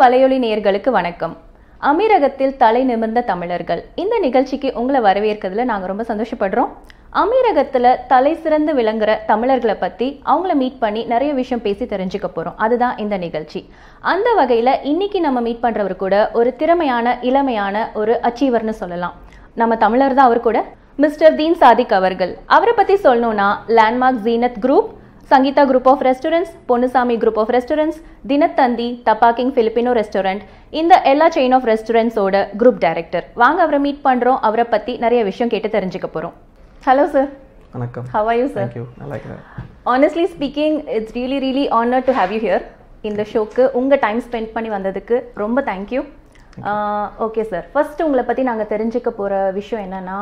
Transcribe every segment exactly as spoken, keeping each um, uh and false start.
வலையொலி நேயர்களுக்கு வணக்கம். அமீரகத்தில் தலை நிமிர்ந்த தமிழர்கள் இந்த நிகழ்ச்சிக்கு உங்களை வரவேற்கிறதுல நாங்க ரொம்ப சந்தோஷப்படுறோம். அமீரகத்துல தலை சிறந்து விளங்குற தமிழர்களை பத்தி அவங்கள மீட் பண்ணி நிறைய விஷயம் பேசி தெரிஞ்சுக்க போறோம். அதுதான் இந்த நிகழ்ச்சி. அந்த வகையில இன்னைக்கு நம்ம மீட் பண்றவர் கூட ஒரு திறமையான இளமையான ஒரு அச்சீவர்னு சொல்லலாம். நம்ம தமிழர் தான் அவர் கூட மிஸ்டர் தீன் சாதிக் அவர்கள். அவரை பத்தி சொல்லணும்னா landmark Zeenat group, Sangeetha group of restaurants, Ponnusamy group of restaurants, Dinathanthi, तपाकिंग Filipino restaurant, इंदा एल्ला चेन ऑफ रेस्टोरेंट्स ओड ग्रुप डायरेक्टर वांग अवरा मीट पண்றோம். அவரை பத்தி நிறைய விஷயம் கேட்டு தெரிஞ்சுக்க போறோம். Hello sir. வணக்கம். How are you sir? Thank you. I like that. Honestly speaking, it's really really honor to have you here in the show. க்கு உங்க டைம் ஸ்பெண்ட் பண்ணி வந்ததுக்கு ரொம்ப thank you. Okay sir, first உங்களை பத்தி நாங்க தெரிஞ்சுக்க போற விஷயம் என்னன்னா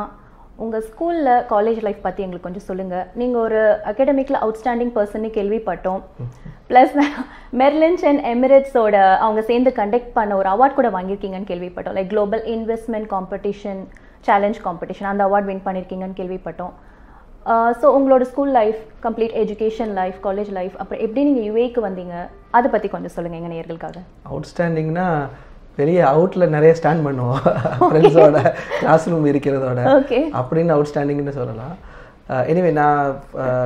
உங்கள் ஸ்கூலில் காலேஜ் லைஃப் பற்றி எங்களுக்கு கொஞ்சம் சொல்லுங்கள். நீங்கள் ஒரு அகாடமிக்கில் அவுட்ஸ்டாண்டிங் பர்சன்னு கேள்விப்பட்டோம். ப்ளஸ் மெர்லின்ஸ் அண்ட் எமிரேட்ஸோட அவங்க சேர்ந்து கண்டக்ட் பண்ண ஒரு அவார்ட் கூட வாங்கியிருக்கீங்கன்னு கேள்விப்பட்டோம். Like global investment competition, challenge competition, அந்த அவார்ட் வின் பண்ணியிருக்கீங்கன்னு கேள்விப்பட்டோம். ஸோ உங்களோட school life, complete education life, college life, அப்புறம் எப்படி நீங்கள் யூஏக்கு வந்தீங்க அதை பற்றி கொஞ்சம் சொல்லுங்கள் எங்கள் நேயர்களுக்காக. அவுட்ஸ்டாண்டிங்னா பெரிய அவுட்டில் நிறைய ஸ்டாண்ட் பண்ணுவோம் ஃப்ரெண்ட்ஸோட, கிளாஸ் ரூம் இருக்கிறதோட அப்படின்னு அவுட் ஸ்டாண்டிங்னு சொல்லலாம். எனிவே நான்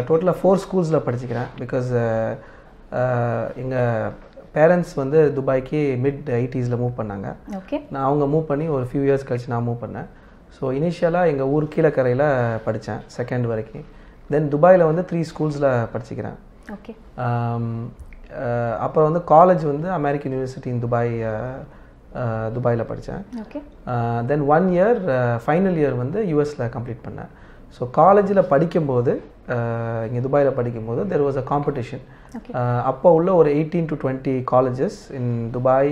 டோட்டலாக ஃபோர் ஸ்கூல்ஸில் படிச்சுக்கிறேன். பிகாஸ் எங்கள் பேரண்ட்ஸ் வந்து துபாய்க்கு மிட் எயிட்டிஸில் மூவ் பண்ணாங்க. நான் அவங்க மூவ் பண்ணி ஒரு ஃபியூ இயர்ஸ் கழிச்சு நான் மூவ் பண்ணேன். ஸோ இனிஷியலாக எங்கள் ஊர் கீழக்கரையில் படித்தேன் செகண்ட் வரைக்கும். தென் துபாயில் வந்து த்ரீ ஸ்கூல்ஸில் படிச்சுக்கிறேன். அப்புறம் வந்து காலேஜ் வந்து அமெரிக்கன் யூனிவர்சிட்டி இன் துபாய், துபாயில் படித்தேன். Then one year final year வந்து யூஎஸில் கம்ப்ளீட் பண்ணேன். ஸோ காலேஜில் படிக்கும்போது இங்கே துபாயில் படிக்கும்போது தெர் வாஸ் அ காம்படிஷன். அப்போ உள்ள ஒரு eighteen to twenty colleges in Dubai,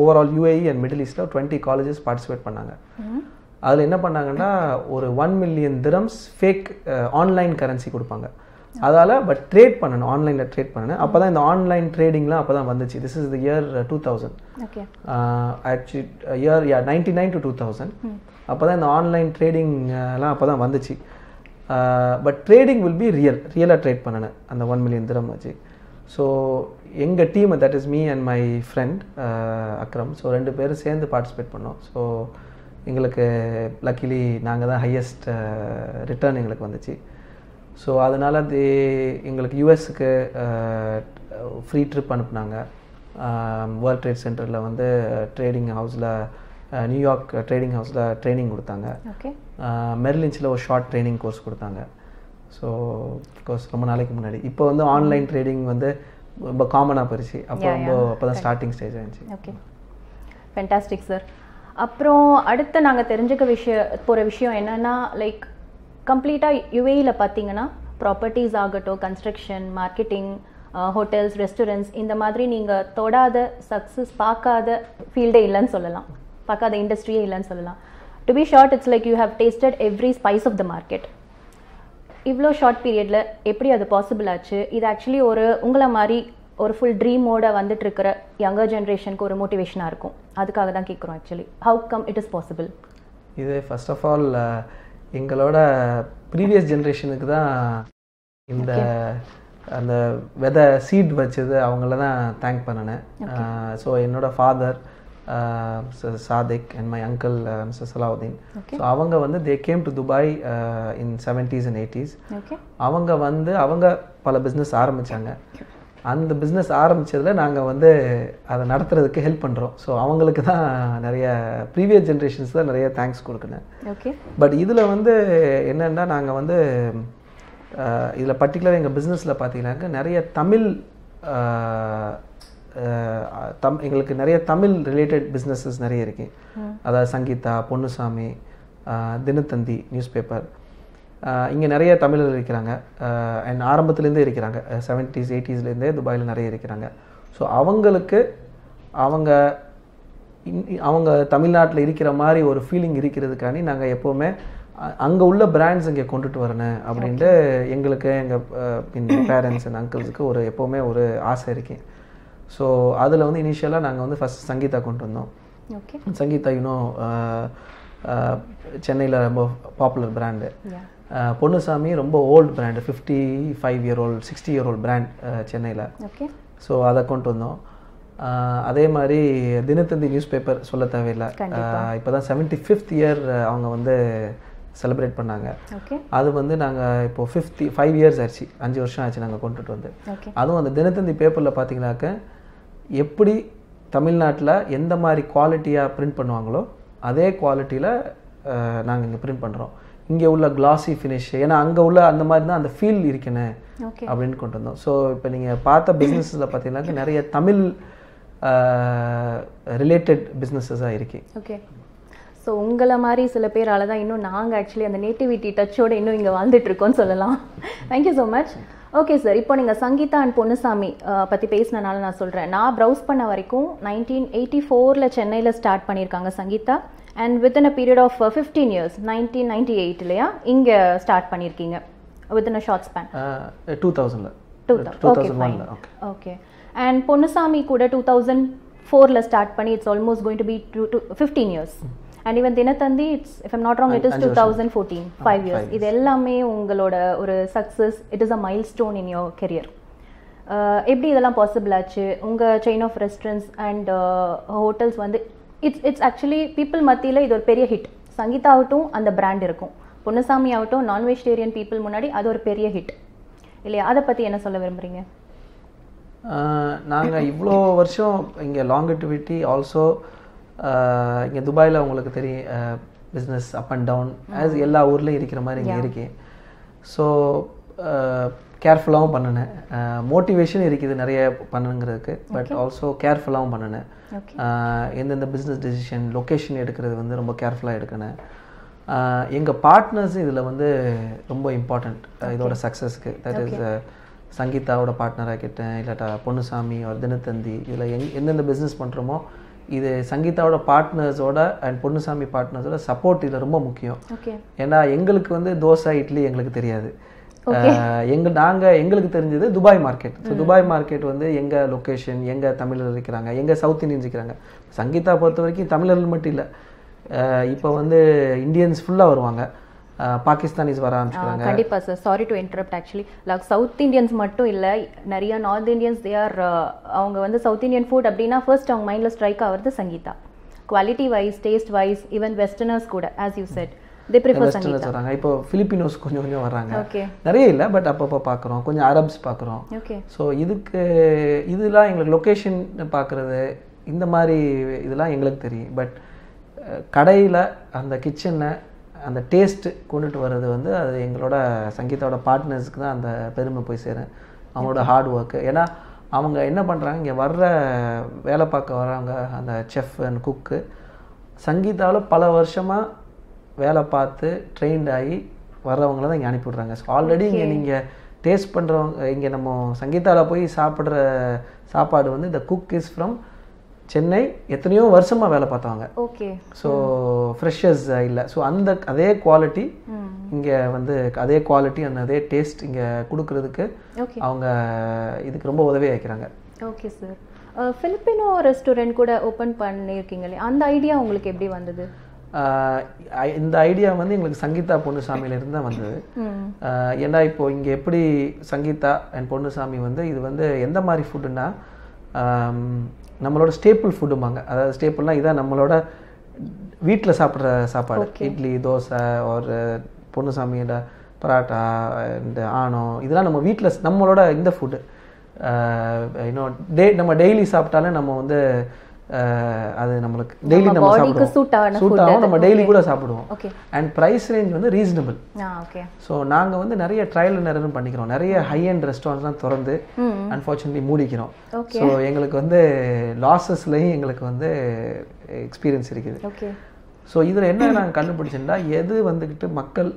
overall UAE and middle ஈஸ்டில் டுவெண்ட்டி காலேஜஸ் பார்ட்டிசிபேட் பண்ணாங்க. அதில் என்ன பண்ணாங்கன்னா ஒரு one million dirhams fake online currency கொடுப்பாங்க. அதால் பட் ட்ரேட் பண்ணணும், ஆன்லைனில் ட்ரேட் பண்ணணும். அப்போ தான் இந்த ஆன்லைன் ட்ரேடிங்லாம் அப்போ தான் வந்துச்சு. This is the year two thousand actually year yeah ninety nine to two thousand அப்போ தான் இந்த ஆன்லைன் ட்ரேடிங்லாம் அப்போ தான் வந்துச்சு. But trading will be real, ரியலாக ட்ரேட் பண்ணணும் அந்த ஒன் மில்லியன் திரம் வச்சு. ஸோ எங்கள் team, that is me and my friend Akram, so ரெண்டு பேரும் சேர்ந்து பார்ட்டிசிபேட் பண்ணோம். ஸோ எங்களுக்கு லக்கிலி நாங்கள் தான் ஹையஸ்ட் ரிட்டர்ன் எங்களுக்கு வந்துச்சு. ஸோ அதனால் அது எங்களுக்கு யூஎஸ்க்கு ஃப்ரீ ட்ரிப் அனுப்புனாங்க. வேர்ல்ட் ட்ரேட் சென்டரில் வந்து ட்ரேடிங் ஹவுஸில், நியூயார்க் ட்ரேடிங் ஹவுஸில் ட்ரைனிங் கொடுத்தாங்க. மெர்லின்ஸில் ஒரு ஷார்ட் ட்ரைனிங் கோர்ஸ் கொடுத்தாங்க. ஸோ கோர்ஸ் ரொம்ப நாளைக்கு முன்னாடி. இப்போ வந்து ஆன்லைன் ட்ரேடிங் வந்து ரொம்ப காமனாக போயிடுச்சு. அப்போ ரொம்ப அப்போ தான் ஸ்டார்டிங் ஸ்டேஜ் ஆகிடுச்சு. Okay, fantastic sir. அப்புறம் அடுத்து நாங்கள் தெரிஞ்சுக்க விஷயம் போகிற விஷயம் என்னென்னா லைக் கம்ப்ளீட்டாக யூஏயில் பார்த்தீங்கன்னா ப்ராப்பர்ட்டிஸ் ஆகட்டும், கன்ஸ்ட்ரக்ஷன், மார்க்கெட்டிங், ஹோட்டல்ஸ், ரெஸ்டாரண்ட்ஸ், இந்த மாதிரி நீங்கள் தொடாத சக்ஸஸ் பார்க்காத ஃபீல்டே இல்லைன்னு சொல்லலாம், பார்க்காத இண்டஸ்ட்ரியே இல்லைன்னு சொல்லலாம். To be short, it's like you have tasted every spice of the market. இவ்வளோ ஷார்ட் பீரியடில் எப்படி அது பாசிபிள் ஆச்சு? இது ஆக்சுவலி ஒரு உங்களை மாதிரி ஒரு ஃபுல் ட்ரீமோட வந்துட்டு இருக்கிற யங்கர் ஜென்ரேஷனுக்கு ஒரு மோட்டிவேஷனாக இருக்கும். அதுக்காக தான் கேட்குறோம். Actually how come it is possible? இது ஃபர்ஸ்ட் ஆஃப் ஆல் எங்களோட ப்ரீவியஸ் ஜென்ரேஷனுக்கு தான் இந்த அந்த வெதை சீட் வச்சது அவங்கள தான் தேங்க் பண்ணினேன். ஸோ என்னோட father Sadiq and my uncle mister Salahuddin, so அவங்க வந்து they came to Dubai in seventies and eighties. அவங்க வந்து அவங்க பல பிஸ்னஸ் ஆரம்பித்தாங்க. அந்த பிஸ்னஸ் ஆரம்பித்ததில் நாங்கள் வந்து அதை நடத்துறதுக்கு ஹெல்ப் பண்ணுறோம். ஸோ அவங்களுக்கு தான் நிறைய ப்ரீவியஸ் ஜென்ரேஷன்ஸ் தான் நிறைய தேங்க்ஸ் கொடுக்கணும். ஓகே, பட் இதில் வந்து என்னென்னா நாங்கள் வந்து இதில் பர்டிகுலராக எங்கள் பிஸ்னஸில் பார்த்தீங்கன்னாக்க நிறைய தமிழ் தம் எங்களுக்கு நிறைய தமிழ் ரிலேட்டட் பிஸ்னஸஸ் நிறைய இருக்குது. அதாவது சங்கீதா, பொன்னுசாமி, தினத்தந்தி நியூஸ் பேப்பர், இங்கே நிறைய தமிழர்கள் இருக்கிறாங்க அண்ட் ஆரம்பத்துலேருந்தே இருக்கிறாங்க. செவன்டீஸ் எயிட்டிஸ்லேருந்தே துபாயில் நிறைய இருக்கிறாங்க. ஸோ அவங்களுக்கு அவங்க அவங்க தமிழ்நாட்டில் இருக்கிற மாதிரி ஒரு ஃபீலிங் இருக்கிறதுக்காண்டி நாங்கள் எப்போவுமே அங்கே உள்ள பிராண்ட்ஸ் இங்கே கொண்டுட்டு வரணும் அப்படின்ட்டு எங்களுக்கு எங்கள் பேரண்ட்ஸ் அண்ட் அங்கிள்ஸுக்கு ஒரு எப்போவுமே ஒரு ஆசை இருக்குது. ஸோ அதில் வந்து இனிஷியலாக நாங்கள் வந்து ஃபஸ்ட் சங்கீதா கொண்டு வந்தோம். சங்கீதா யூனோ சென்னையில் ரொம்ப பாப்புலர் பிராண்டு. பொன்னுசாமி ரொம்ப old brand, fifty five year old, sixty year old brand சென்னையில். ஸோ அதை கொண்டு வந்தோம். அதே மாதிரி தினத்தந்தி நியூஸ் பேப்பர் சொல்ல தேவையில்லை இப்போதான் seventy-fifth இயர் அவங்க வந்து செலிப்ரேட் பண்ணாங்க. அது வந்து நாங்கள் இப்போ fifty five இயர்ஸ் ஆச்சு, அஞ்சு வருஷம் ஆச்சு நாங்கள் கொண்டுட்டு வந்து. அதுவும் அந்த தினத்தந்தி பேப்பரில் பார்த்தீங்கன்னாக்க எப்படி தமிழ்நாட்டில் எந்த மாதிரி குவாலிட்டியாக பிரிண்ட் பண்ணுவாங்களோ அதே குவாலிட்டியில் நாங்கள் இங்கே பிரிண்ட் பண்ணுறோம். இங்கே உள்ள கிளாஸி ஃபினிஷ், ஏன்னா அங்கே உள்ள அந்த மாதிரி தான் அந்த ஃபீல் இருக்கணும் அப்படின்னு கொண்டு வந்தோம். ஸோ இப்போ நீங்கள் பார்த்த பிஸ்னஸில் பார்த்தீங்கன்னாக்க நிறைய தமிழ் ரிலேட்டட் பிஸ்னஸஸாக இருக்கு. ஓகே, ஸோ உங்களை மாதிரி சில பேரால் தான் இன்னும் நாங்கள் ஆக்சுவலி அந்த நேட்டிவிட்டி டச்சோடு இன்னும் இங்கே வாழ்ந்துட்டுருக்கோன்னு சொல்லலாம். Thank you so much. Okay sir, இப்போ நீங்கள் சங்கீதா அண்ட் பொன்னுசாமி பற்றி பேசினனால நான் சொல்கிறேன், நான் ப்ரௌஸ் பண்ண வரைக்கும் நைன்டீன் எயிட்டி ஃபோரில் சென்னையில் ஸ்டார்ட் பண்ணியிருக்காங்க Sangeetha, and within a period of fifteen years nineteen ninety eight இல்லையா இங்கே ஸ்டார்ட் பண்ணியிருக்கீங்க, within a short span two தௌசண்டில் two thousand okay. And Ponnusamy கூட டூ தௌசண்ட் ஃபோரில் ஸ்டார்ட் பண்ணி it's almost going to be two two fifteen years. And even Dinathanthi it's if I'm not wrong it is two thousand fourteen, five years. இது எல்லாமே உங்களோட ஒரு success, it is a mile stone in your career. எப்படி இதெல்லாம் possible ஆச்சு உங்கள் chain of restaurants and hotels வந்து? It's it's actually people மத்தியில் இது ஒரு பெரிய ஹிட். சங்கீதா ஆகட்டும் அந்த பிராண்ட் இருக்கும், பொன்னுசாமி ஆகட்டும் நான் வெஜிடேரியன் பீப்புள் முன்னாடி அது ஒரு பெரிய ஹிட் இல்லையா? அதை பற்றி என்ன சொல்ல விரும்புகிறீங்க? நாங்கள் இவ்வளோ வருஷம் இங்கே லாங்கிட்டிவிட்டி ஆல்சோ இங்கே துபாயில் உங்களுக்கு தெரியும் business up and down as எல்லா ஊர்லேயும் இருக்கிற மாதிரி இங்கே இருக்கேன். ஸோ கேர்ஃபுல்லாகவும் பண்ணினேன், மோட்டிவேஷன் இருக்குது நிறைய பண்ணுங்கிறதுக்கு, பட் ஆல்சோ கேர்ஃபுல்லாகவும் பண்ணினேன். எந்தெந்த பிஸ்னஸ் டெசிஷன் லொக்கேஷன் எடுக்கிறது வந்து ரொம்ப கேர்ஃபுல்லாக எடுக்கினேன். எங்கள் பார்ட்னர்ஸ் இதில் வந்து ரொம்ப இம்பார்ட்டண்ட் இதோட சக்ஸஸ்க்கு. தட் இஸ் சங்கீதாவோட பார்ட்னராக கேட்டேன், இல்லாட்டா பொன்னுசாமி ஒரு தினத்தந்தி, இதில் எங் எந்தெந்த பிஸ்னஸ் பண்ணுறோமோ இது சங்கீதாவோட பார்ட்னர்ஸோட அண்ட் பொன்னுசாமி பார்ட்னர்ஸோட சப்போர்ட் இதில் ரொம்ப முக்கியம். ஏன்னா எங்களுக்கு வந்து தோசை இட்லி எங்களுக்கு தெரியாது, எங்கள் நாங்கள் எங்களுக்கு தெரிஞ்சது Dubai market. So Dubai market வந்து எங்கள் லொக்கேஷன், எங்கள் தமிழர் இருக்கிறாங்க, எங்கள் சவுத் இண்டியன்ஸ் இருக்கிறாங்க. சங்கீதா பொறுத்த வரைக்கும் தமிழர்கள் மட்டும் இல்லை, இப்போ வந்து இந்தியன்ஸ் ஃபுல்லாக வருவாங்க, பாகிஸ்தானிஸ் வர ஆரம்பிச்சுக்கிறாங்க. கண்டிப்பாக sir, sorry to interrupt. Actually like South Indians மட்டும் இல்லை, நிறைய நார்த் இண்டியன்ஸ் தே ஆர், அவங்க வந்து சவுத் இண்டியன் ஃபுட் அப்படின்னா ஃபர்ஸ்ட் அவங்க மைண்டில் ஸ்ட்ரைக் ஆகிறது Sangeetha. Quality wise, taste wise, even westerners கூட as you said they prefer Sangeetha வராங்க. இப்போ ஃபிலிப்பினோஸ் கொஞ்சம் கொஞ்சம் வராங்க, நிறைய இல்லை பட் அப்பப்போ பார்க்குறோம், கொஞ்சம் அரப்ஸ் பார்க்குறோம். ஓகே, ஸோ இதுக்கு இதெல்லாம் எங்களுக்கு லொக்கேஷன் பார்க்குறது இந்த மாதிரி இதெல்லாம் எங்களுக்கு தெரியும். பட் கடையில் அந்த கிச்சனை அந்த டேஸ்ட்டு கொண்டுட்டு வர்றது வந்து அது எங்களோட சங்கீதாவோட பார்ட்னர்ஸுக்கு தான் அந்த பெருமை போய் சேரும், அவங்களோட ஹார்ட் ஒர்க்கு. ஏன்னா அவங்க என்ன பண்ணுறாங்க, இங்கே வர்ற வேலை பார்க்க வர்றவங்க அந்த செஃப் அண்ட் குக்கு சங்கீதாவில் பல வருஷமாக வேலை பார்த்து ட்ரெயின்ட் ஆகி வர்றவங்கள தான் இங்கே அனுப்பிவிட்றாங்க. ஸோ ஆல்ரெடி இங்கே நீங்கள் டேஸ்ட் பண்ணுறவங்க, இங்கே நம்ம சங்கீதாவில் போய் சாப்பிட்ற சாப்பாடு வந்து இந்த குக் இஸ் ஃப்ரம் சென்னை, எத்தனையோ வருஷமாக வேலை பார்த்தவங்க. ஓகே, ஸோ ஃப்ரெஷர்ஸ் இல்லை. ஸோ அந்த அதே குவாலிட்டி இங்கே வந்து அதே குவாலிட்டி அந்த அதே டேஸ்ட் இங்கே கொடுக்கறதுக்கு அவங்க இதுக்கு ரொம்ப உதவி ஆகிக்கிறாங்க. ஓகே சார், ஃபிலிப்பினோ ரெஸ்டாரண்ட் கூட ஓப்பன் பண்ணியிருக்கீங்களே, அந்த ஐடியா உங்களுக்கு எப்படி வந்தது? இந்த ஐடியா வந்து எங்களுக்கு சங்கீதா பொன்னுசாமியிலேருந்து தான் வந்தது. ஏன்னா இப்போது இங்கே எப்படி சங்கீதா அண்ட் பொன்னுசாமி வந்து இது வந்து எந்த மாதிரி ஃபுட்டுன்னா நம்மளோட ஸ்டேப்பிள் ஃபுட்டுமாங்க. அதாவது ஸ்டேப்பிள்னால் இதான் நம்மளோட வீட்டில் சாப்பிட்ற சாப்பாடு, இட்லி தோசை ஒரு பொன்னுசாமியோட பராட்டா அண்ட் ஆணம், இதெல்லாம் நம்ம வீட்டில் நம்மளோட இந்த ஃபுட்டு இன்னும் டே நம்ம டெய்லி சாப்பிட்டாலே நம்ம வந்து அது நம்மளுக்கு டெய்லி நம்ம சாப்பிடுவோம், சூட் ஆகும், நம்ம டெய்லி கூட சாப்பிடுவோம். அண்ட் ப்ரைஸ் ரேஞ்ச் வந்து ரீசனபிள். ஸோ நாங்கள் வந்து நிறைய ட்ரையல் நிறைய பண்ணிக்கிறோம், நிறைய ஹை அண்ட் ரெஸ்டாரண்ட்லாம் திறந்து அன்ஃபார்ச்சுனேட்லி மூடிக்கிறோம். ஸோ எங்களுக்கு வந்து லாஸஸ்லேயும் எங்களுக்கு வந்து எக்ஸ்பீரியன்ஸ் இருக்குது. ஸோ இதில் என்ன நாங்கள் கண்டுபிடிச்சோன்னா, எது வந்துக்கிட்டு மக்கள்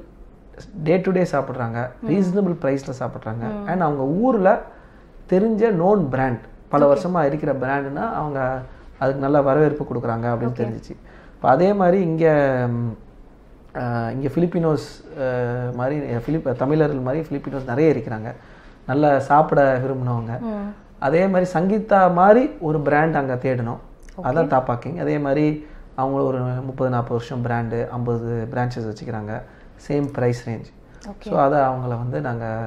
டே டு டே சாப்பிட்றாங்க, ரீசனபிள் ப்ரைஸில் சாப்பிட்றாங்க, அண்ட் அவங்க ஊரில் தெரிஞ்ச நோன் பிராண்ட் பல வருஷமாக இருக்கிற பிராண்டுன்னா அவங்க அதுக்கு நல்ல வரவேற்பு கொடுக்குறாங்க அப்படின்னு தெரிஞ்சிச்சு. இப்போ அதே மாதிரி இங்கே இங்கே ஃபிலிப்பினோஸ் மாதிரி ஃபிலிப் தமிழர்கள் மாதிரி ஃபிலிப்பினோஸ் நிறைய இருக்கிறாங்க, நல்லா சாப்பிட விரும்பினவங்க. அதே மாதிரி சங்கீதா மாதிரி ஒரு பிராண்ட் அங்கே தேடணும், அதான் தாப்பாக்கிங். அதே மாதிரி அவங்க ஒரு முப்பது நாற்பது வருஷம் பிராண்டு ஐம்பது பிரான்ச்சஸ் வச்சுக்கிறாங்க, சேம் ப்ரைஸ் ரேஞ்ச். ஸோ அதை அவங்கள வந்து நாங்கள்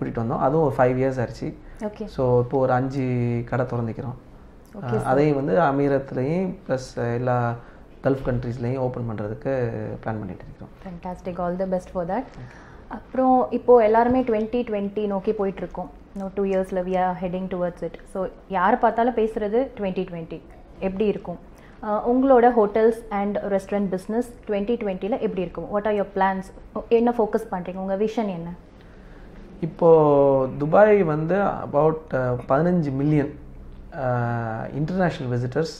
கூட்டிட்டு வந்தோம். அது ஒரு five இயர்ஸ் ஆச்சு. ஓகே. சோ இப்போ ஒரு அஞ்சு கடை திறந்துக்கிறோம். ஓகே. அதையும் வந்து அமீரத்லயே பிளஸ் எல்லா கல்ஃப் कंट्रीஸ்லயே ஓபன் பண்றதுக்கு பிளான் பண்ணிட்டு இருக்கோம். Fantastic. All the best for that. அப்புறம் இப்போ எல்லாரும் twenty twenty நோக்கி போயிட்டு இருக்கோம். இன்னும் two இயர்ஸ்ல we are heading towards it. So யார் பார்த்தாலும் பேசுறது twenty twenty எப்படி இருக்கும்? உங்களோட hotels and restaurant business twenty டுவெண்ட்டியில் எப்படி இருக்கும்? What are your plans? என்ன ஃபோக்கஸ் பண்ணுறீங்க? உங்கள் விஷன் என்ன? இப்போது துபாய் வந்து அபவுட் பதினஞ்சு மில்லியன் இன்டர்நேஷ்னல் விசிட்டர்ஸ்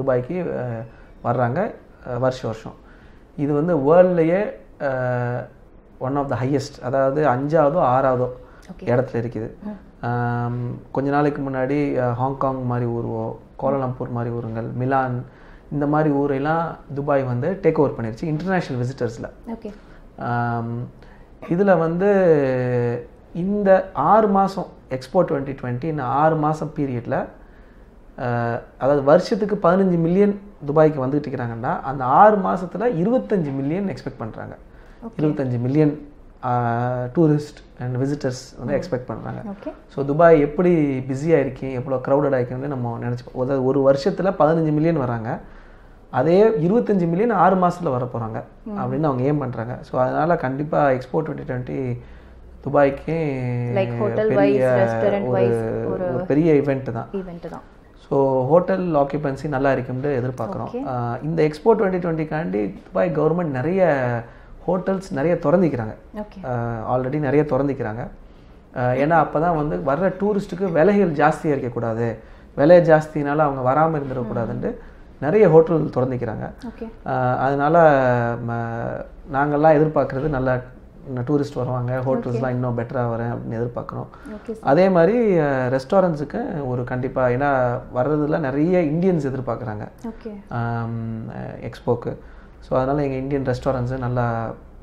துபாய்க்கு வர்றாங்க வருஷம் வருஷம். இது வந்து வேர்ல்ட்லேயே ஒன் ஆஃப் த ஹையஸ்ட், அதாவது அஞ்சாவதோ ஆறாவதோ இடத்துல இருக்குது. கொஞ்ச நாளைக்கு முன்னாடி ஹாங்காங் மாதிரி ஊருவோ, கோலாலம்பூர் மாதிரி ஊருங்கள், மிலான், இந்த மாதிரி ஊரெல்லாம் துபாய் வந்து டேக் ஓவர் பண்ணிடுச்சு இன்டர்நேஷ்னல் விசிட்டர்ஸில். ஓகே. இதில் வந்து இந்த ஆறு மாதம் எக்ஸ்போ டுவெண்ட்டி டுவெண்ட்டி இந்த ஆறு மாதம் பீரியடில், அதாவது வருஷத்துக்கு பதினஞ்சு மில்லியன் துபாய்க்கு வந்துகிட்டு இருக்கிறாங்கன்னா அந்த ஆறு மாதத்தில் இருபத்தஞ்சி மில்லியன் எக்ஸ்பெக்ட் பண்ணுறாங்க. இருபத்தஞ்சி மில்லியன் டூரிஸ்ட் அண்ட் விசிட்டர்ஸ் வந்து எக்ஸ்பெக்ட் பண்ணுறாங்க. ஸோ துபாய் எப்படி பிஸியாக இருக்கேன், எவ்வளோ க்ரௌடட் ஆகிக்கணும்னு நம்ம நினச்சிப்போம். அதாவது ஒரு வருஷத்தில் பதினஞ்சு மில்லியன் வராங்க, அதே இருபத்தஞ்சி மில்லியன் ஆறு மாதத்தில் வர போகிறாங்க அப்படின்னு அவங்க ஏம் பண்ணுறாங்க. ஸோ அதனால் கண்டிப்பாக எக்ஸ்போ டுவெண்ட்டி டுவெண்ட்டி துபாய்க்கு ஒரு பெரிய ஈவெண்ட்டு தான் ஈவெண்ட்டு தான் ஸோ ஹோட்டல் ஆக்குபன்சி நல்லா இருக்கும்னு எதிர்பார்க்குறோம். இந்த எக்ஸ்போ டுவெண்ட்டி டுவெண்ட்டிக்காண்டி துபாய் கவர்மெண்ட் நிறைய ஹோட்டல்ஸ் நிறைய திறந்துக்கிறாங்க, ஆல்ரெடி நிறைய திறந்துக்கிறாங்க. ஏன்னா அப்போ தான் வந்து வர்ற டூரிஸ்ட்டுக்கு விலைகள் ஜாஸ்தியாக இருக்கக்கூடாது, விலை ஜாஸ்தினால அவங்க வராமல் இருந்துடக்கூடாதுன்ட்டு நிறைய ஹோட்டல் திறந்துக்கிறாங்க. அதனால் நாங்கள்லாம் எதிர்பார்க்குறது நல்லா டூரிஸ்ட் வருவாங்க, ஹோட்டல்ஸ்லாம் இன்னும் பெட்டராக வரேன் அப்படின்னு எதிர்பார்க்குறோம். அதே மாதிரி ரெஸ்டாரண்ட்ஸுக்கு ஒரு கண்டிப்பாக, ஏன்னா வர்றதுல நிறைய இந்தியன்ஸ் எதிர்பார்க்குறாங்க எக்ஸ்போக்கு. ஸோ அதனால் எங்கள் இந்தியன் ரெஸ்டாரண்ட்ஸு நல்லா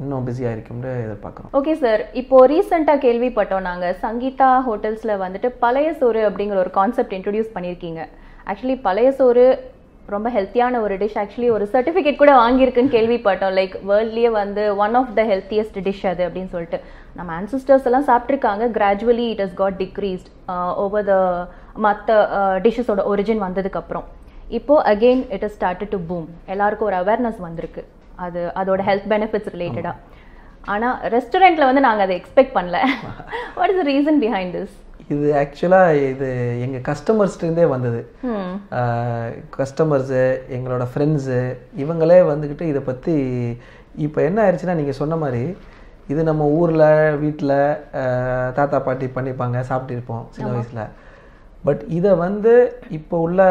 இன்னும் பிஸியாக இருக்கும்னு எதிர்பார்க்குறோம். ஓகே சார், இப்போது ரீசெண்டாக கேள்விப்பட்டோம் நாங்கள், சங்கீதா ஹோட்டல்ஸில் வந்துட்டு பழைய சோறு அப்படிங்கிற ஒரு கான்செப்ட் இன்ட்ரடியூஸ் பண்ணியிருக்கீங்க. ஆக்சுவலி பழைய சோறு ரொம்ப ஹெல்த்தியான ஒரு டிஷ், ஆக்சுவலி ஒரு சர்டிஃபிகேட் கூட வாங்கியிருக்குன்னு கேள்விப்பட்டோம். லைக் வேர்ல்ட்லேயே வந்து one of the healthiest dish அது அப்படின்னு சொல்லிட்டு நம்ம ஆன்சிஸ்டர்ஸ் எல்லாம் சாப்பிட்ருக்காங்க. Gradually it has got decreased over the மற்ற டிஷ்ஷஸோட ஒரிஜின் வந்ததுக்கப்புறம். இப்போது again it is started to boom, எல்லாருக்கும் ஒரு அவேர்னஸ் வந்திருக்கு அது அதோட ஹெல்த் பெனிஃபிட்ஸ் ரிலேட்டடாக. ஆனால் ரெஸ்டாரண்ட்டில் வந்து நாங்கள் அதை எக்ஸ்பெக்ட் பண்ணல. What is the reason behind this? இது ஆக்சுவலாக இது எங்கள் கஸ்டமர்ஸ்கிட்டே வந்தது. கஸ்டமர்ஸு, எங்களோட ஃப்ரெண்ட்ஸு, இவங்களே வந்துக்கிட்டு இதை பற்றி. இப்போ என்ன ஆயிடுச்சுன்னா, நீங்கள் சொன்ன மாதிரி இது நம்ம ஊரில் வீட்டில் தாத்தா பாட்டி பண்ணிப்பாங்க, சாப்பிட்டுருப்போம் சின்ன வயசில். பட் இதை வந்து இப்போ உள்ள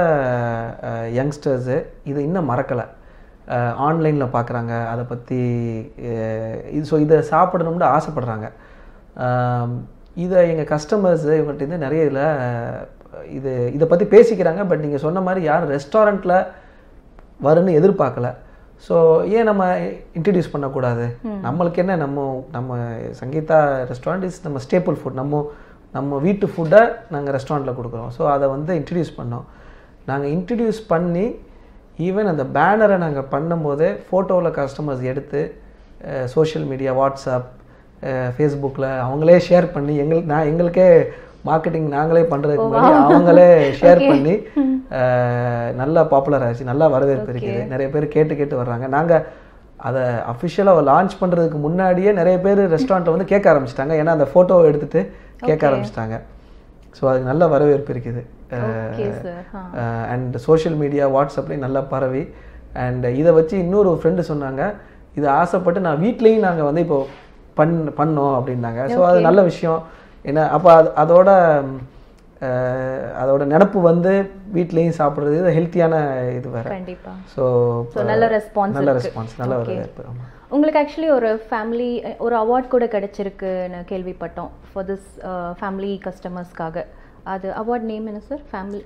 யங்ஸ்டர்ஸு இதை இன்னும் மறக்கலை, ஆன்லைனில் பார்க்குறாங்க அதை பற்றி. இது ஸோ இதை சாப்பிடணும்னு ஆசைப்படுறாங்க. இதை எங்கள் கஸ்டமர்ஸு இவங்கள்ட்டேருந்து நிறைய இதில் இது இதை பற்றி பேசிக்கிறாங்க. பட் நீங்கள் சொன்ன மாதிரி யாரும் ரெஸ்டாரண்ட்டில் வரும்னு எதிர்பார்க்கலை. ஸோ ஏன் நம்ம இன்ட்ரடியூஸ் பண்ணக்கூடாது? நம்மளுக்கு என்ன, நம்ம நம்ம சங்கீதா ரெஸ்டாரண்ட் இஸ் நம்ம ஸ்டேபிள் ஃபுட், நம்ம நம்ம வீட்டு ஃபுட்டை நாங்கள் ரெஸ்டாரண்ட்டில் கொடுக்குறோம். ஸோ அதை வந்து இன்ட்ரடியூஸ் பண்ணோம். நாங்கள் இன்ட்ரடியூஸ் பண்ணி ஈவன் அந்த பேனரை நாங்கள் பண்ணும்போதே ஃபோட்டோவில் கஸ்டமர்ஸ் எடுத்து சோஷியல் மீடியா, வாட்ஸ்அப், ஃபேஸ்புக்கில் அவங்களே ஷேர் பண்ணி, எங்களுக்கு நான் எங்களுக்கே மார்க்கெட்டிங் நாங்களே பண்ணுறதுக்கு முன்னாடி அவங்களே ஷேர் பண்ணி நல்லா பாப்புலர் ஆகிடுச்சு. நல்லா வரவேற்பு இருக்குது, நிறைய பேர் கேட்டு கேட்டு வர்றாங்க. நாங்கள் அதை அஃபிஷியலாக லான்ச் பண்ணுறதுக்கு முன்னாடியே நிறைய பேர் ரெஸ்டாரண்ட்டை வந்து கேட்க ஆரம்பிச்சிட்டாங்க, ஏன்னா அந்த ஃபோட்டோவை எடுத்துகிட்டு கேட்க ஆரம்பிச்சிட்டாங்க. ஸோ அதுக்கு நல்ல வரவேற்பு இருக்குது. அண்ட் சோஷியல் மீடியா, வாட்ஸ்அப்லேயும் நல்லா பரவி. அண்ட் இதை வச்சு இன்னொரு ஃப்ரெண்டு சொன்னாங்க, இதை ஆசைப்பட்டு நான் வீட்லேயும் நாங்கள் வந்து இப்போது பண் பண்ணோம் அப்படின்னாங்க. ஸோ அது நல்ல விஷயம். ஏன்னா அப்போ அது அதோட அதோட நினப்பு வந்து வீட்லேயும் சாப்பிட்றது இது ஹெல்த்தியான இது வேறு. கண்டிப்பாக. ஸோ நல்ல ரெஸ்பான்ஸ் நல்ல ரெஸ்பான்ஸ் நல்ல வரவேற்பு. உங்களுக்கு ஆக்சுவலி ஒரு ஃபேமிலி ஒரு அவார்ட் கூட கிடச்சிருக்குன்னு கேள்விப்பட்டோம் ஃபார் திஸ் ஃபேமிலி கஸ்டமர்ஸ்க்காக. அது அவார்ட் நேம் என்ன சார்? ஃபேமிலி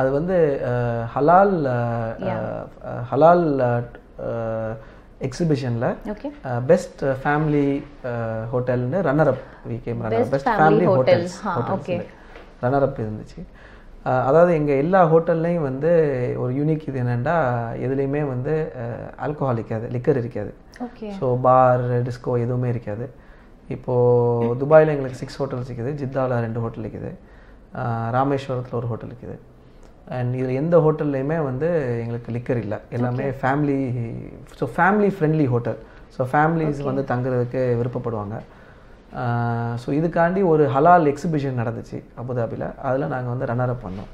அது வந்து ஹலால் ஹலால் எக்ஸிபிஷனில் பெஸ்ட் ஃபேமிலி ஹோட்டல்னு runner up we came runner best family hotels okay runner up இருந்துச்சு. அதாவது எங்கள் எல்லா ஹோட்டல்லையும் வந்து ஒரு யூனிக் இது என்னென்னா, எதுலேயுமே வந்து ஆல்கோஹால் இருக்காது, லிக்கர் இருக்காது. ஸோ பார், டிஸ்கோ எதுவுமே இருக்காது. இப்போ துபாயில் எங்களுக்கு சிக்ஸ் ஹோட்டல்ஸ் இருக்குது, ஜித்தாவில் ரெண்டு ஹோட்டல் இருக்குது, ராமேஸ்வரத்தில் ஒரு ஹோட்டல் இருக்குது. அண்ட் இதில் எந்த ஹோட்டல்லையுமே வந்து எங்களுக்கு லிக்கர் இல்லை, எல்லாமே family. So family friendly hotel, so families வந்து தங்குறதுக்கு விருப்பப்படுவாங்க. ஸோ இதுக்காண்டி ஒரு ஹலால் எக்ஸிபிஷன் நடந்துச்சு அபுதாபியில், அதில் நாங்கள் வந்து ரன்னரப் பண்ணோம்,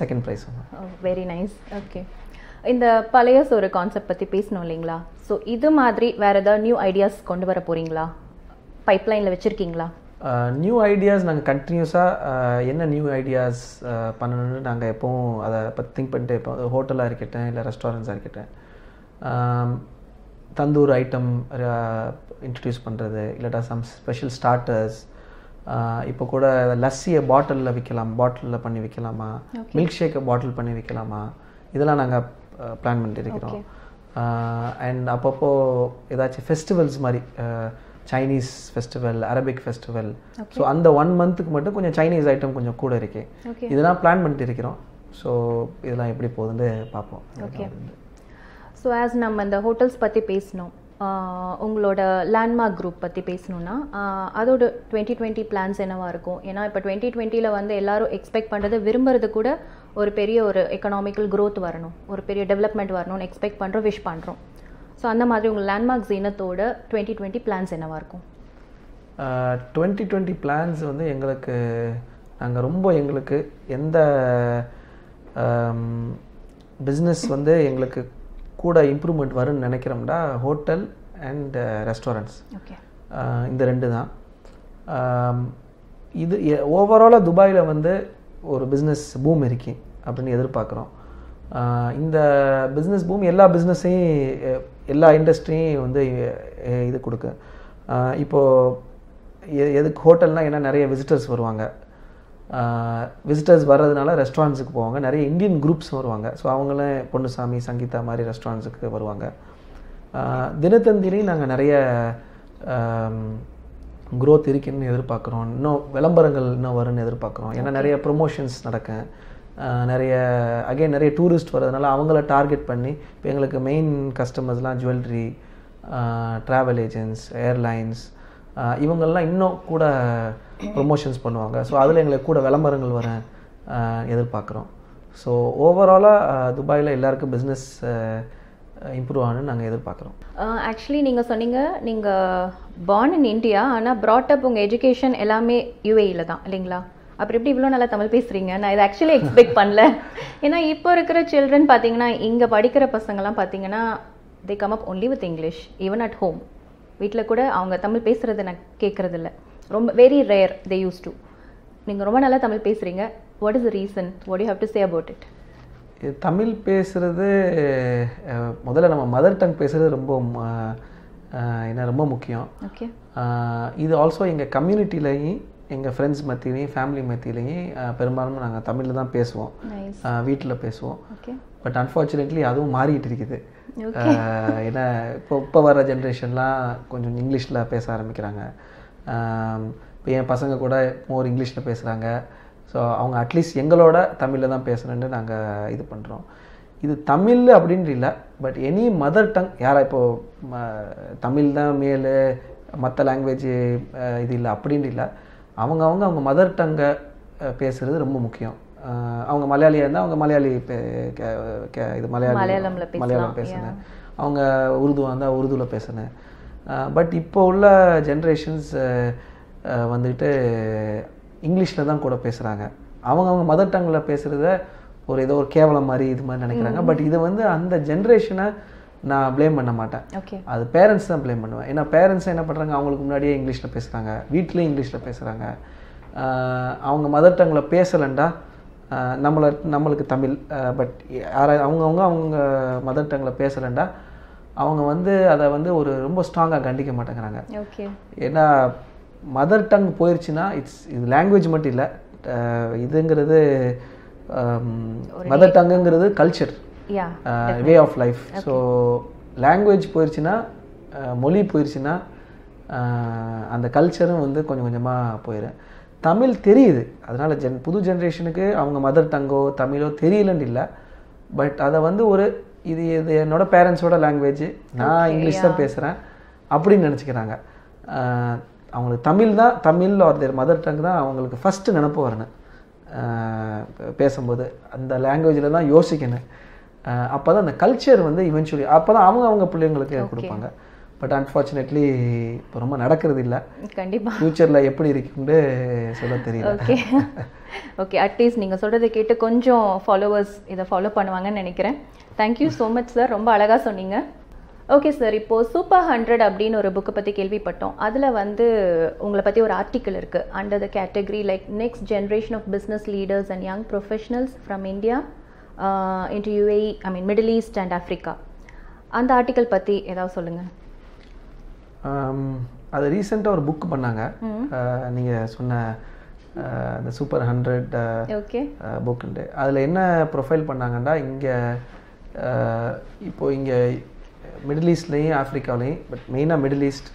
செகண்ட் ப்ரைஸ் வந்தோம். Very nice. ஓகே, இந்த பழைய ஒரு கான்செப்ட் பற்றி பேசணும் இல்லைங்களா? ஸோ இது மாதிரி வேறு ஏதாவது நியூ ஐடியாஸ் கொண்டு வர போகிறீங்களா? பைப்லைனில் வச்சுருக்கீங்களா? நியூ ஐடியாஸ் நாங்கள் கண்டினியூஸாக என்ன நியூ ஐடியாஸ் பண்ணணும்னு நாங்கள் எப்போவும் அதை பற்றி திங்க் பண்ணிட்டு, இப்போ ஹோட்டலாக இருக்கட்டும் இல்லை ரெஸ்டாரண்ட்ஸாக இருக்கட்டும், தந்தூர் ஐட்டம் இன்ட்ரடியூஸ் பண்ணுறது, இல்லாட்டா சம் ஸ்பெஷல் ஸ்டார்டர்ஸ். இப்போ கூட லஸ்ஸியை பாட்டிலில் விற்கலாம், பாட்டிலில் பண்ணி விற்கலாமா, மில்க் ஷேக்கை பாட்டில் பண்ணி விற்கலாமா, இதெல்லாம் நாங்கள் பிளான் பண்ணிட்டு இருக்கிறோம். அண்ட் அப்பப்போ ஏதாச்சும் ஃபெஸ்டிவல்ஸ் மாதிரி, Chinese festival, Arabic festival, so அந்த ஒன் மந்த்துக்கு மட்டும் கொஞ்சம் சைனீஸ் ஐட்டம் கொஞ்சம் கூட இருக்கு, இதெல்லாம் பிளான் பண்ணிட்டு இருக்கிறோம். ஸோ இதெல்லாம் எப்படி போகுதுன்னு பார்ப்போம். ஓகே, ஸோ ஆஸ் நம்ம இந்த ஹோட்டல்ஸ் பற்றி பேசணும், உங்களோட லேண்ட்மார்க் குரூப் பற்றி பேசணுன்னா அதோட டுவெண்ட்டி டுவெண்ட்டி பிளான்ஸ் என்னவாக இருக்கும்? ஏன்னா இப்போ டுவெண்ட்டி டுவெண்ட்டியில் வந்து எல்லோரும் எக்ஸ்பெக்ட் பண்ணுறது, விரும்புறது கூட ஒரு பெரிய ஒரு எக்கனாமிக்கல் க்ரோத் வரணும், ஒரு பெரிய டெவலப்மெண்ட் வரணும்னு எக்ஸ்பெக்ட் பண்ணுறோம், விஷ் பண்ணுறோம். ஸோ அந்த மாதிரி உங்கள் லேண்ட்மார்க் ஜீனத்தோட டுவெண்ட்டி டுவெண்ட்டி பிளான்ஸ் என்னவாக இருக்கும்? டுவெண்ட்டி டுவெண்ட்டி பிளான்ஸ் வந்து எங்களுக்கு, நாங்கள் ரொம்ப எங்களுக்கு எந்த பிஸ்னஸ் வந்து எங்களுக்கு கூட இம்ப்ரூவ்மெண்ட் வரும்னு நினைக்கிறோம்னா ஹோட்டல் அண்ட் ரெஸ்டாரண்ட்ஸ், இந்த ரெண்டு தான். இது ஓவராலாக துபாயில் வந்து ஒரு பிஸ்னஸ் பூம் இருக்கு அப்படின்னு எதிர்பார்க்குறோம். இந்த பிஸ்னஸ் பூம் எல்லா பிஸ்னஸையும் எல்லா இண்டஸ்ட்ரியும் வந்து இது கொடுக்கு. இப்போது எதுக்கு ஹோட்டல்னால் ஏன்னா நிறைய விசிட்டர்ஸ் வருவாங்க, விசிட்டர்ஸ் வர்றதுனால ரெஸ்டாரண்ட்ஸுக்கு போவாங்க, நிறைய இந்தியன் குரூப்ஸ் வருவாங்க. ஸோ அவங்களே பொன்னுசாமி, சங்கீதா மாதிரி ரெஸ்டாரண்ட்ஸுக்கு வருவாங்க. தினத்தந்திலையும் நாங்கள் நிறைய க்ரோத் இருக்குன்னு எதிர்பார்க்குறோம், இன்னும் விளம்பரங்கள் இன்னும் வரும்னு எதிர்பார்க்குறோம். ஏன்னா நிறைய ப்ரொமோஷன்ஸ் நடக்கும், நிறைய அகைன் நிறைய டூரிஸ்ட் வர்றதுனால அவங்கள டார்கெட் பண்ணி, இப்போ எங்களுக்கு மெயின் கஸ்டமர்ஸ்லாம் ஜுவல்லரி, ட்ராவல் ஏஜென்ட்ஸ், ஏர்லைன்ஸ், இவங்கள்லாம் இன்னும் கூட ப்ரொமோஷன்ஸ் பண்ணுவாங்க. ஸோ அதில் எங்களுக்கு கூட விளம்பரங்கள் வர எதிர்பார்க்குறோம். ஸோ ஓவராலாக துபாயில் எல்லாருக்கும் பிஸ்னஸ் இம்ப்ரூவ் ஆகணும்னு நாங்கள் எதிர்பார்க்குறோம். ஆக்சுவலி நீங்கள் சொன்னீங்க, நீங்கள் பார்ன் இன் இந்தியா, ஆனால் ப்ராட்அப் உங்கள் எஜுகேஷன் எல்லாமே யூஏயில் தான் இல்லைங்களா? அப்புறம் எப்படி இவ்வளோ நல்லா தமிழ் பேசுகிறீங்க? நான் இதை ஆக்சுவலி எக்ஸ்பெக்ட் பண்ணல. ஏன்னா இப்போ இருக்கிற சில்ட்ரன் பார்த்தீங்கன்னா, இங்கே படிக்கிற பசங்கள்லாம் பார்த்தீங்கன்னா they come up only with English, even at home. வீட்டில் கூட அவங்க தமிழ் பேசுகிறது நான் கேட்குறதில்ல, ரொம்ப very rare they use to. நீங்கள் ரொம்ப நல்லா தமிழ் பேசுகிறீங்க, what is the reason, what you have to say about it? Tamil பேசுகிறது முதல்ல நம்ம மதர் டங் பேசுகிறது ரொம்ப என்ன ரொம்ப முக்கியம். ஓகே, இது ஆல்சோ எங்கள் கம்யூனிட்டிலையும், எங்கள் ஃப்ரெண்ட்ஸ் மத்தியிலையும், ஃபேமிலி மத்தியிலையும் பெரும்பாலும் நாங்கள் தமிழில் தான் பேசுவோம், வீட்டில் பேசுவோம். பட் அன்ஃபார்ச்சுனேட்லி அதுவும் மாறிக்கிட்டு இருக்குது. ஏன்னா இப்போ இப்போ வர ஜென்ரேஷன்லாம் கொஞ்சம் இங்கிலீஷில் பேச ஆரம்பிக்கிறாங்க. இப்போ என் பசங்க கூட மோர் இங்கிலீஷில் பேசுகிறாங்க. ஸோ அவங்க அட்லீஸ்ட் எங்களோட தமிழில் தான் பேசணுன்னு நாங்கள் இது பண்ணுறோம். இது தமிழ் அப்படின்ட்டு இல்லை, பட் எனி மதர் டங் யாரா இப்போது தமிழ் தான் மேல், மற்ற லாங்குவேஜ் இது இல்லை அப்படின்ட்டு இல்லை. அவங்க அவங்க அவங்க மதர் டங்கை பேசுகிறது ரொம்ப முக்கியம். அவங்க மலையாளியாக இருந்தால் அவங்க மலையாளி இது மலையாளம் மலையாளம் பேசுனேன், அவங்க உருதுவாக இருந்தால் உருதுவில் பேசுனேன். பட் இப்போ உள்ள ஜென்ரேஷன்ஸ் வந்துட்டு இங்கிலீஷில் தான் கூட பேசுகிறாங்க. அவங்க அவங்க மதர் டங்கில் பேசுகிறத ஒரு ஏதோ ஒரு கேவலம் மாதிரி இது மாதிரி நினைக்கிறாங்க. பட் இது வந்து அந்த ஜென்ரேஷனை நான் ப்ளேம் பண்ண மாட்டேன், அது பேரண்ட்ஸ் தான் ப்ளேம் பண்ணுவேன். ஏன்னா பேரண்ட்ஸை என்ன பண்ணுறாங்க, அவங்களுக்கு முன்னாடியே இங்கிலீஷில் பேசுகிறாங்க, வீட்லேயும் இங்கிலீஷில் பேசுகிறாங்க. அவங்க மதர் டங்கில் பேசலைண்டா நம்மளை நம்மளுக்கு தமிழ், பட் யாரா அவங்கவுங்க அவங்க மதர் டங்கில் பேசலைண்டா அவங்க வந்து அதை வந்து ஒரு ரொம்ப ஸ்ட்ராங்காக கண்டிக்க மாட்டேங்கிறாங்க. ஏன்னா மதர் டங் போயிடுச்சுன்னா இட்ஸ் இது லாங்குவேஜ் மட்டும் இல்லை, இதுங்கிறது மதர் டங்குங்கிறது culture, way of life. So language போயிடுச்சுன்னா, மொழி போயிடுச்சுன்னா அந்த கல்ச்சரும் வந்து கொஞ்சம் கொஞ்சமாக போயிடும். தமிழ் தெரியுது, அதனால் ஜென் புது ஜென்ரேஷனுக்கு அவங்க மதர் டங்கோ தமிழோ தெரியலன்னு இல்லை, பட் அதை வந்து ஒரு இது இது என்னோட பேரண்ட்ஸோட லாங்குவேஜ், நான் இங்கிலீஷ் தான் பேசுகிறேன் அப்படின்னு நினச்சிக்கிறாங்க. அவங்களுக்கு தமிழ் தான், Tamil are their mother tongue தான் அவங்களுக்கு ஃபஸ்ட்டு நினப்பு வரணும். பேசும்போது அந்த லாங்குவேஜில் தான் யோசிக்கணும். அப்போ தான் அந்த கல்ச்சர் வந்து இவென்ச்சுவலி அப்போ தான் அவங்க அவங்க பிள்ளைங்களுக்கு கொடுப்பாங்க. பட் அன்ஃபார்ச்சுனேட்லி இப்போ ரொம்ப நடக்கிறது இல்லை. கண்டிப்பாக ஃப்யூச்சரில் எப்படி இருக்குன்னு சொல்ல தெரியல. ஓகே ஓகே அட்லீஸ்ட் நீங்கள் சொல்கிறத கேட்டு கொஞ்சம் ஃபாலோவர்ஸ் இதை ஃபாலோ பண்ணுவாங்கன்னு நினைக்கிறேன். தேங்க்யூ ஸோ மச் சார், ரொம்ப அழகாக சொன்னீங்க. ஓகே சார், இப்போது சூப்பர் ஹண்ட்ரட் அப்படின்னு ஒரு புக்கை பற்றி கேள்விப்பட்டோம். அதில் வந்து உங்களை பற்றி ஒரு ஆர்டிக்கல் இருக்குது under the category like next generation of business leaders and young professionals from India into UAE, I mean Middle East and Africa. அந்த ஆர்டிக்கல் பற்றி ஏதாவது சொல்லுங்கள். அது ரீசெண்டாக ஒரு புக் பண்ணாங்க. நீங்கள் சொன்ன இந்த சூப்பர் ஹண்ட்ரட் புக்குண்டு அதில் என்ன ப்ரொஃபைல் பண்ணாங்கன்னா, இங்கே இப்போது இங்கே மிடில் ஈஸ்ட்லேயும் ஆஃப்ரிக்காவிலையும், பட் மெயினாக மிடில் ஈஸ்ட்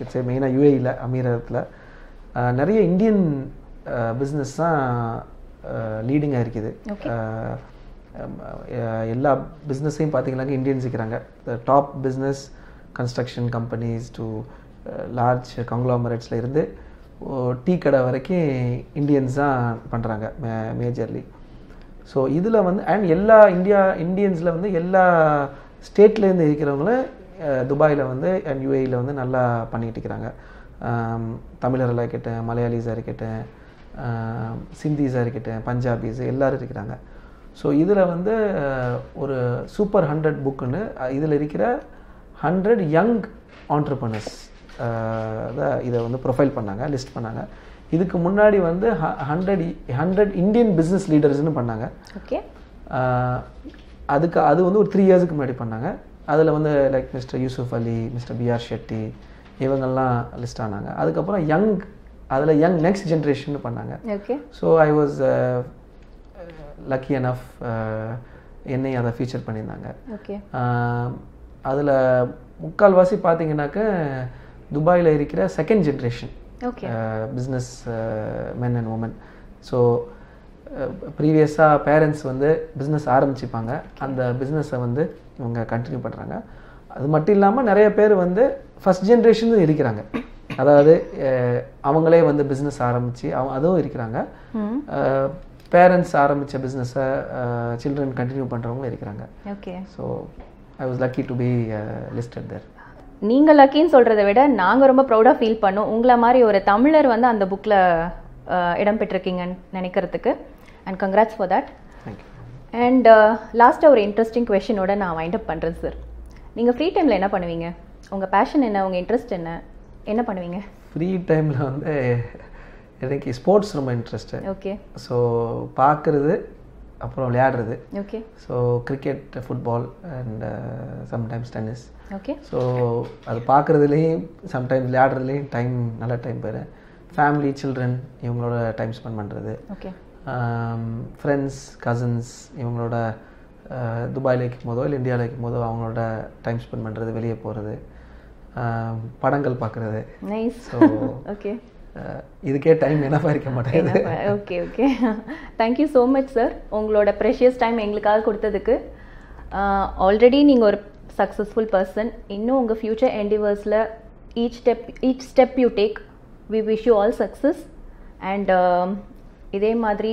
கிட்ஸே மெயினாக யூஏஇயில் அமீரகத்தில் நிறைய இந்தியன் பிஸ்னஸ் தான் லீடிங்காக இருக்குது. எல்லா பிஸ்னஸையும் பார்த்தீங்கன்னாக்க இந்தியன்ஸ் இருக்கிறாங்க. Top business construction companies to large கங்க்ளாமரேட்ஸில் இருந்து டீ கடை வரைக்கும் இந்தியன்ஸ் தான் பண்ணுறாங்க மேஜர்லி. ஸோ இதில் வந்து அண்ட் எல்லா இந்தியா இந்தியன்ஸில் வந்து எல்லா ஸ்டேட்லேருந்து இருக்கிறவங்கள துபாயில் வந்து அண்ட் யூஏயில் வந்து நல்லா பண்ணிக்கிட்டு இருக்கிறாங்க. தமிழர்களாக இருக்கட்டும், மலையாளிஸாக இருக்கட்டும், சிந்திஸாக இருக்கட்டும், பஞ்சாபிஸ் எல்லோரும் இருக்கிறாங்க. ஸோ இதில் வந்து ஒரு சூப்பர் ஹண்ட்ரட் புக்குன்னு இதில் இருக்கிற ஹண்ட்ரட் யங் ஆண்டர்ப்ரனர்ஸ் தான் இதை வந்து ப்ரொஃபைல் பண்ணாங்க, லிஸ்ட் பண்ணாங்க. இதுக்கு முன்னாடி வந்து ஹண்ட்ரட் ஹண்ட்ரட் இந்தியன் பிஸ்னஸ் லீடர்ஸ்னு பண்ணாங்க. ஓகே அதுக்கு அது வந்து ஒரு த்ரீ இயர்ஸுக்கு முன்னாடி பண்ணாங்க. அதில் வந்து like mister Yusuf Ali, mister P R Shetty இவங்கெல்லாம் லிஸ்ட் ஆனாங்க. அதுக்கப்புறம் யங் அதில் யங் நெக்ஸ்ட் ஜென்ரேஷன் பண்ணாங்க. Okay so I was lucky enough, என்னை அதை ஃபீச்சர் பண்ணியிருந்தாங்க. ஓகே அதில் முக்கால்வாசி பார்த்தீங்கன்னாக்க துபாயில் இருக்கிற second generation business men and women. So ப்ரீவியஸாக பேரண்ட்ஸ் வந்து பிஸ்னஸ் ஆரம்பிச்சுப்பாங்க, அந்த பிஸ்னஸை வந்து இவங்க கண்டினியூ பண்ணுறாங்க. அது மட்டும் இல்லாமல் நிறைய பேர் வந்து ஃபஸ்ட் ஜென்ரேஷனும் இருக்கிறாங்க. அதாவது அவங்களே வந்து பிஸ்னஸ் ஆரம்பித்து அவ அதுவும் இருக்கிறாங்க. பேரண்ட்ஸ் ஆரம்பித்த பிஸ்னஸை சில்ட்ரன் கண்டினியூ பண்ணுறவங்களும் இருக்கிறாங்க. Okay so I was lucky to be uh, listed there. நீங்க லக்கின்னு சொல்றதை விட நாங்க ரொம்ப ப்ரௌடா ஃபீல் பண்ணோம் உங்களை மாதிரி ஒரு தமிழர் வந்து அந்த புக்ல இடம் பெற்றிருக்கீங்கன்னு நினைக்கிறதுக்கு. And congrats for that. Thank you. And லாஸ்ட்டாக ஒரு இன்ட்ரெஸ்டிங் குவெஸ்டினோட நான் வைண்ட் அப் பண்ணுறேன் சார். நீங்கள் ஃப்ரீ டைமில் என்ன பண்ணுவீங்க? உங்கள் பேஷன் என்ன, உங்கள் இன்ட்ரெஸ்ட் என்ன, என்ன பண்ணுவீங்க ஃப்ரீ டைமில்? வந்து எனக்கு ஸ்போர்ட்ஸ் ரொம்ப இன்ட்ரெஸ்ட்டு. ஓகே ஸோ பார்க்குறது அப்புறம் விளையாடுறது. Okay so cricket, football and sometimes tennis. Okay so அது பார்க்குறதுலேயும் சம்டைம்ஸ் விளையாடுறதுலேயும் டைம் நல்ல டைம் போயிரு. ஃபேமிலி, சில்ட்ரன் இவங்களோட டைம் ஸ்பெண்ட் பண்ணுறது. ஓகே ஃப்ரெண்ட்ஸ், கசின்ஸ் இவங்களோட துபாயில் வைக்கும் போதோ இல்லை இந்தியாவில் வைக்கும் போதோ அவங்களோட டைம் ஸ்பெண்ட் பண்ணுறது, வெளியே போகிறது, படங்கள் பார்க்குறது. ஸோ ஓகே இதுக்கே டைம் என்னப்பா இருக்க மாட்டேங்குது. Okay okay thank you so much sir, உங்களோட ப்ரெஷியஸ் டைம் எங்களுக்காக கொடுத்ததுக்கு. ஆல்ரெடி நீங்கள் ஒரு சக்ஸஸ்ஃபுல் பர்சன். இன்னும் உங்கள் ஃப்யூச்சர் எண்டிவர்ஸில் each step each step you take we wish you all success. And இதே மாதிரி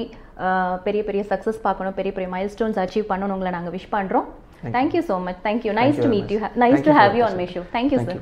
பெரிய பெரிய சக்ஸஸ் பார்க்கணும், பெரிய பெரிய மைல் ஸ்டோன்ஸ் அச்சீவ் பண்ணணும் உங்களை நாங்கள் விஷ் பண்ணுறோம். Thank you so much. Thank you. Nice to meet you. Nice to have you on my show. Thank you sir.